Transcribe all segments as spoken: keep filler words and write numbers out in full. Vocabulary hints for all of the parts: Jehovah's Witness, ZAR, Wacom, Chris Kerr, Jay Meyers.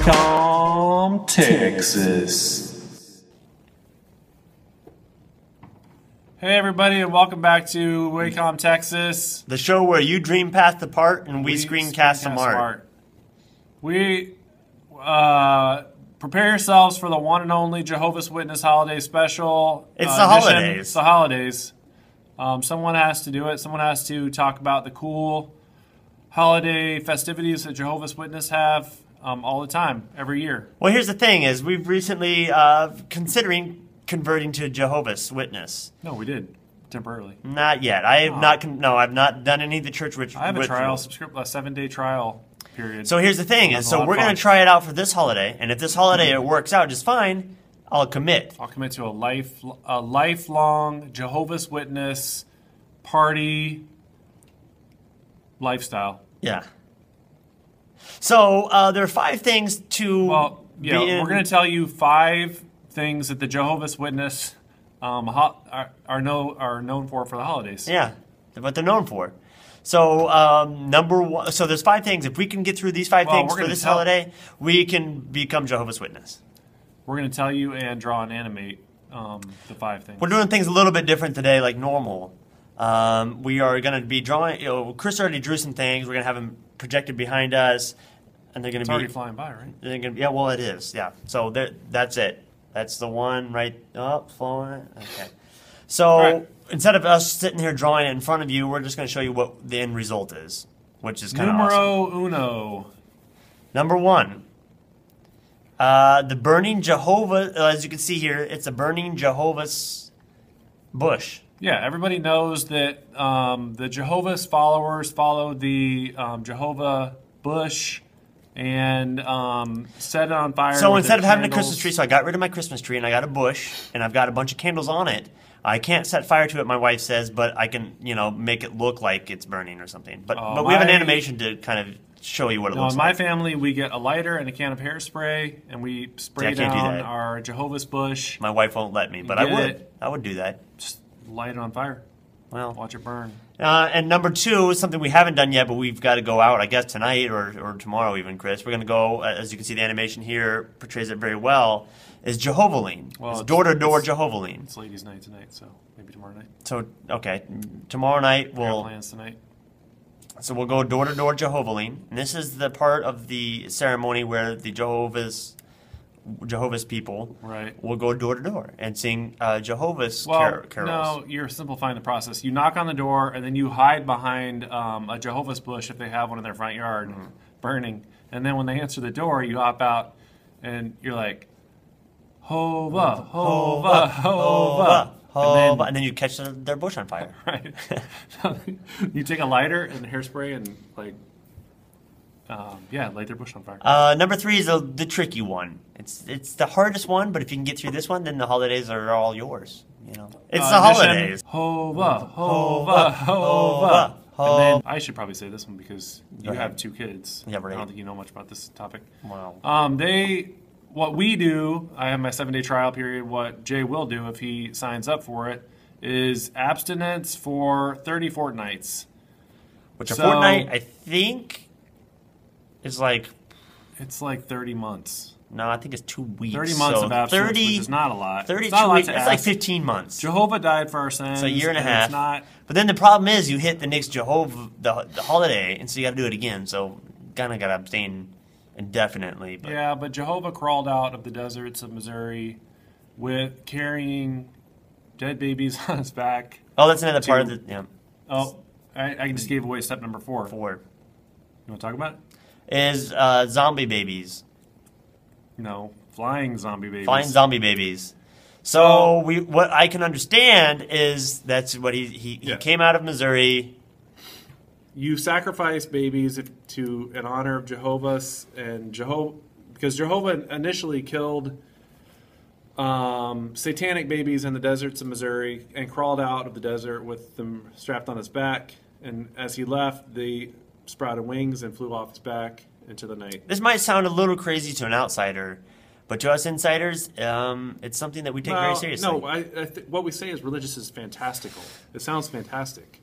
Wacom, Texas. Hey everybody, and welcome back to Wacom, Texas. The show where you dream past the part and we, we screencast some art. art. We uh, prepare yourselves for the one and only Jehovah's Witness holiday special. It's uh, the holidays. Edition. It's the holidays. Um, someone has to do it. Someone has to talk about the cool holiday festivities that Jehovah's Witness have um, all the time, every year. Well, here's the thing: is we've recently uh, considering converting to Jehovah's Witness. No, we did temporarily. Not yet. I have oh. not. Con no, I've not done any of the church rituals. I have a trial subscription, a seven-day trial period. So here's the thing: is so we're going to try it out for this holiday, and if this holiday mm-hmm. it works out just fine, I'll commit. I'll commit to a life, a lifelong Jehovah's Witness party. Lifestyle. Yeah. So uh, there are five things to. Well, yeah, be in. We're going to tell you five things that the Jehovah's Witness um, are are, know, are known for for the holidays. Yeah, what they're known for. So um, number one, so there's five things. If we can get through these five well, things for this holiday, we can become Jehovah's Witness. We're going to tell you and draw and animate um, the five things. We're doing things a little bit different today, like normal. Um, we are going to be drawing, you know, Chris already drew some things. We're going to have them projected behind us, and they're going to be... It's already flying by, right? They're gonna be, yeah, well, it is, yeah. So that's it. That's the one right up, oh, flowing. Okay. So right. Instead of us sitting here drawing it in front of you, we're just going to show you what the end result is, which is kind of Numero awesome. uno. Number one, uh, the burning Jehovah, uh, as you can see here, it's a burning Jehovah's bush. Yeah, everybody knows that um, the Jehovah's followers followed the um, Jehovah bush and um, set it on fire. So instead of having a Christmas tree, so I got rid of my Christmas tree and I got a bush and I've got a bunch of candles on it. I can't set fire to it, my wife says, but I can, you know, make it look like it's burning or something. But uh, but we have an animation to kind of show you what it looks like. In my family, we get a lighter and a can of hairspray and we spray down our Jehovah's bush. My wife won't let me, but I would. I would do that. Just light it on fire. Well, watch it burn. Uh, and number two is something we haven't done yet, but we've got to go out, I guess, tonight or, or tomorrow even, Chris. We're going to go, as you can see, the animation here portrays it very well, is Jehovaline. Well, it's door-to-door Jehovaline. It's ladies' night tonight, so maybe tomorrow night. So, okay, tomorrow night we'll... We have plans tonight. So we'll go door-to-door Jehovaline. And this is the part of the ceremony where the Jehovah's... Jehovah's people right. will go door to door and sing uh, Jehovah's well, car carols. No, you're simplifying the process. You knock on the door and then you hide behind um, a Jehovah's bush if they have one in their front yard mm-hmm. burning. And then when they answer the door, you hop out and you're like, Hova, Hova, Hova, Hova. And then you catch the, their bush on fire. Right. You take a lighter and hairspray and like... Um, yeah, light their bush on fire. Uh, number three is the, the tricky one. It's it's the hardest one, but if you can get through this one, then the holidays are all yours. You know, it's uh, the holidays. Hova, Hova, Hova, Hova. And then I should probably say this one because you have two kids. Yeah, right. I don't think you know much about this topic. Wow. Um, they, what we do. I have my seven-day trial period. What Jay will do if he signs up for it is abstinence for thirty fortnights. Which a so, fortnight, I think. It's like, it's like thirty months. No, I think it's two weeks. Thirty months so of abstinence, thirty, which is not a lot. Thirty, it's, not a lot to it's like fifteen months. Jehovah died for our sins. It's a year and a and half. It's not, but then the problem is, you hit the next Jehovah the, the holiday, and so you got to do it again. So kind of got to abstain indefinitely. But. Yeah, but Jehovah crawled out of the deserts of Missouri with carrying dead babies on his back. Oh, that's another to, part of the. Yeah. Oh, I, I just gave away step number four. Four. You want to talk about it? Is uh, zombie babies. No, flying zombie babies. Flying zombie babies. So we, what I can understand is that's what he, he, yeah. he came out of Missouri. You sacrifice babies if, to in honor of Jehovah's and Jehovah, because Jehovah initially killed um, satanic babies in the deserts of Missouri and crawled out of the desert with them strapped on his back. And as he left, the... sprouted wings and flew off its back into the night. This might sound a little crazy to an outsider, but to us insiders, um, it's something that we take well, very seriously. No, I, I th what we say is religious is fantastical. It sounds fantastic.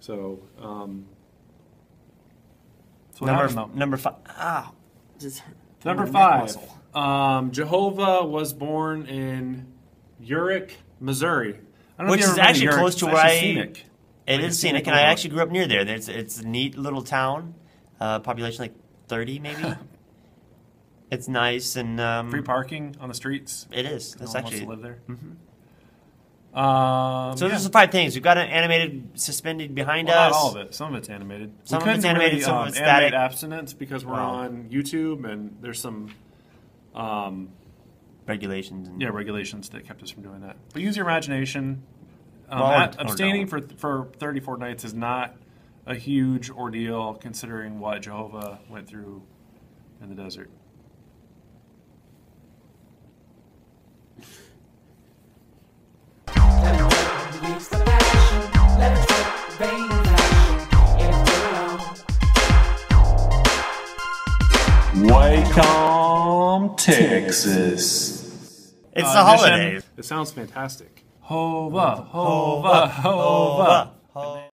So, um, so number, number five. Ah, just Number five, um, Jehovah was born in Urich, Missouri. I don't Which know if is actually Urich. close to it's where I scenic. It like is scenic, and I actually grew up near there. It's, it's a neat little town, uh, population like thirty maybe. It's nice and um, free parking on the streets. It is. That's no actually live there. Mm-hmm. Um, so yeah. There's five things. We've got an animated suspended behind well, us. Not all of it. Some of it's animated. Some we of it's animated. Really, some um, of it's static. Abstinence because we're wow. on YouTube and there's some um, regulations. And yeah, regulations that kept us from doing that. But use your imagination. Um, well, at, abstaining for for thirty-four nights is not a huge ordeal considering what Jehovah went through in the desert. Wacom, Texas. It's uh, the holidays. It sounds fantastic. Hova, hova, hova, hova.